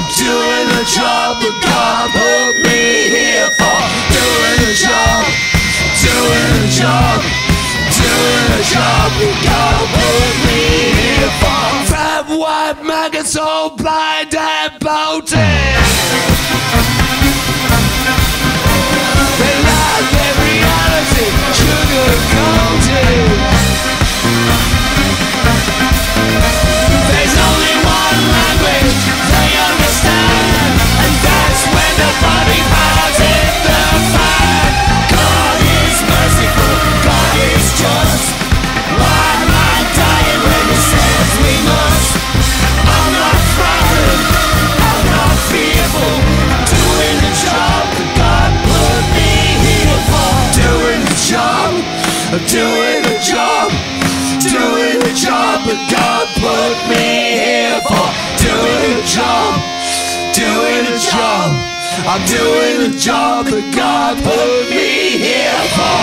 I'm doing a job that God put me here for. Doing a job, doing a job, doing a job that God put me here for. Fat white maggots all blind and bolted. They like their reality, sugar coated. I'm doing a job, doing a job that God put me here for. Doing a job, doing a job. I'm doing a job that God put me here for.